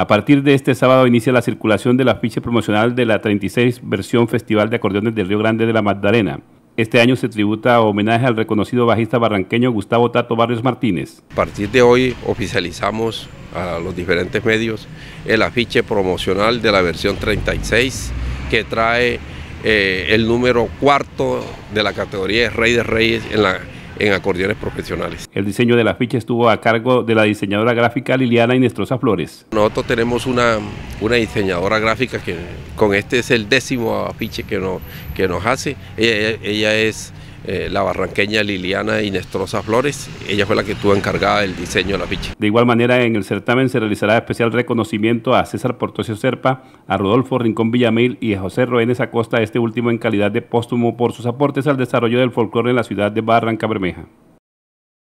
A partir de este sábado inicia la circulación del afiche promocional de la 36 versión Festival de Acordeones del Río Grande de la Magdalena. Este año se tributa homenaje al reconocido bajista barranqueño Gustavo Tato Barrios Martínez. A partir de hoy oficializamos a los diferentes medios el afiche promocional de la versión 36 que trae el número cuarto de la categoría de Rey de Reyes en acordeones profesionales. El diseño de la ficha estuvo a cargo de la diseñadora gráfica Liliana Inestrosa Flores. Nosotros tenemos una diseñadora gráfica que con este es el 10º afiche que nos hace. Ella es la barranqueña Liliana Inestrosa Flores. Ella fue la que estuvo encargada del diseño de la ficha. De igual manera, en el certamen se realizará especial reconocimiento a César Portocio Serpa, a Rodolfo Rincón Villamil y a José Roénez Acosta, este último en calidad de póstumo por sus aportes al desarrollo del folclore en la ciudad de Barrancabermeja.